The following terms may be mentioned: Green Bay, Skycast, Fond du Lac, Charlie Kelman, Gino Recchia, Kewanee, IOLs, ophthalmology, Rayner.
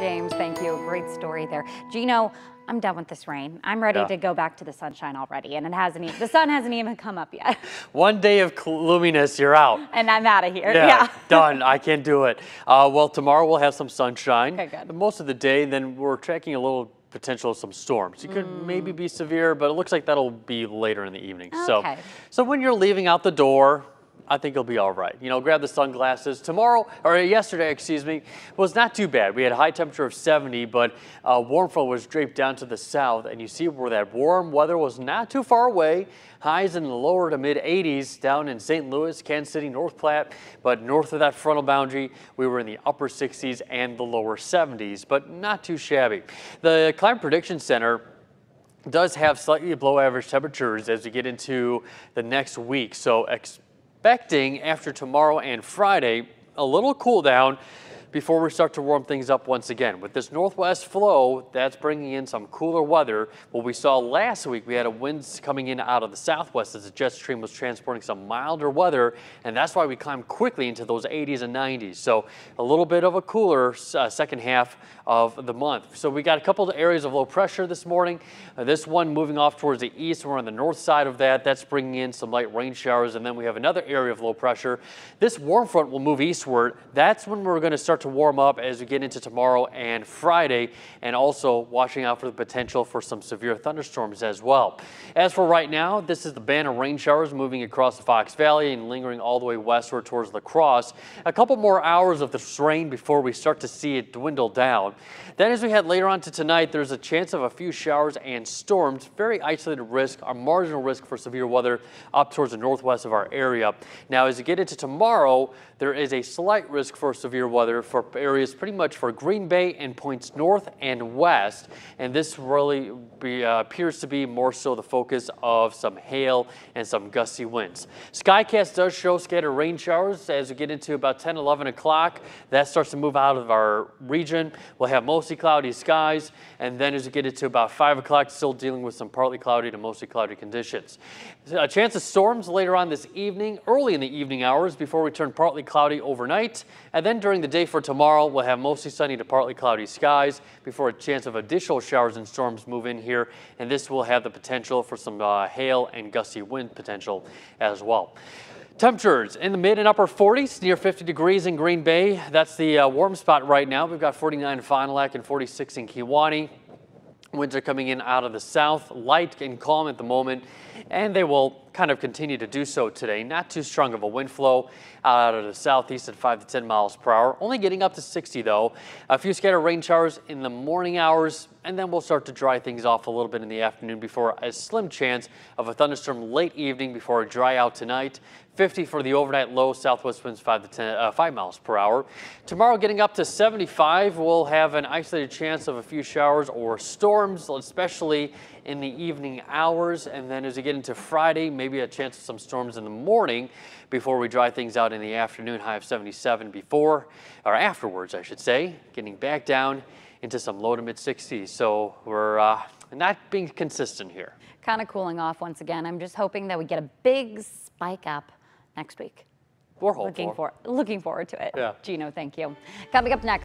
James, thank you. Great story there. Gino, I'm done with this rain. I'm ready to go back to the sunshine already, and it hasn't even, the sun hasn't even come up yet. One day of gloominess, you're out. And I'm out of here. Yeah. Done. I can't do it. Well, tomorrow we'll have some sunshine. Okay, good. Most of the day, then we're tracking a little potential of some storms. It could maybe be severe, but it looks like that'll be later in the evening. Okay. So when you're leaving out the door, I think you'll be all right. You know, grab the sunglasses. Tomorrow, or yesterday, excuse me, was not too bad. We had a high temperature of 70, but a warm front was draped down to the south, and you see where that warm weather was not too far away. Highs in the lower to mid 80s down in St. Louis, Kansas City, North Platte, but north of that frontal boundary, we were in the upper 60s and the lower 70s, but not too shabby. The Climate Prediction Center does have slightly below average temperatures as we get into the next week, so expecting after tomorrow and Friday a little cool down before we start to warm things up once again. With this northwest flow, that's bringing in some cooler weather. What we saw last week, we had a winds coming in out of the southwest as the jet stream was transporting some milder weather, and that's why we climbed quickly into those 80s and 90s. So a little bit of a cooler second half of the month. So we got a couple of areas of low pressure this morning. This one moving off towards the east. We're on the north side of that. That's bringing in some light rain showers, and then we have another area of low pressure. This warm front will move eastward. That's when we're going to start to warm up as we get into tomorrow and Friday, and also watching out for the potential for some severe thunderstorms as well. As for right now, this is the band of rain showers moving across the Fox Valley and lingering all the way westward towards La Crosse. A couple more hours of this rain before we start to see it dwindle down. Then as we head later on to tonight, there's a chance of a few showers and storms, very isolated risk, a marginal risk for severe weather up towards the northwest of our area. Now as you get into tomorrow, there is a slight risk for severe weather for areas pretty much for Green Bay and points north and west, and this really appears to be more so the focus of some hail and some gusty winds. Skycast does show scattered rain showers as we get into about 10, 11 o'clock. That starts to move out of our region. We'll have mostly cloudy skies, and then as we get into about 5 o'clock, still dealing with some partly cloudy to mostly cloudy conditions. A chance of storms later on this evening, early in the evening hours before we turn partly cloudy overnight, and then during the day for tomorrow, we'll have mostly sunny to partly cloudy skies before a chance of additional showers and storms move in here, and this will have the potential for some hail and gusty wind potential as well. Temperatures in the mid and upper 40s, near 50 degrees in Green Bay. That's the warm spot right now. We've got 49 in Fond du Lac and 46 in Kewanee. Winds are coming in out of the south, light and calm at the moment, and they will kind of continue to do so today. Not too strong of a wind flow out of the southeast at 5 to 10 miles per hour. Only getting up to 60 though. A few scattered rain showers in the morning hours, and then we'll start to dry things off a little bit in the afternoon before a slim chance of a thunderstorm late evening before a dry out tonight. 50 for the overnight low, southwest winds 5 miles per hour. Tomorrow getting up to 75, we'll have an isolated chance of a few showers or storms, especially in the evening hours, and then as we get into Friday, maybe a chance of some storms in the morning before we dry things out in the afternoon, high of 77 before, or afterwards I should say, getting back down into some low to mid 60s. So we're not being consistent here. Kind of cooling off once again. I'm just hoping that we get a big spike up next week. We're hopeful. Looking forward to it. Yeah. Gino, thank you. Coming up next.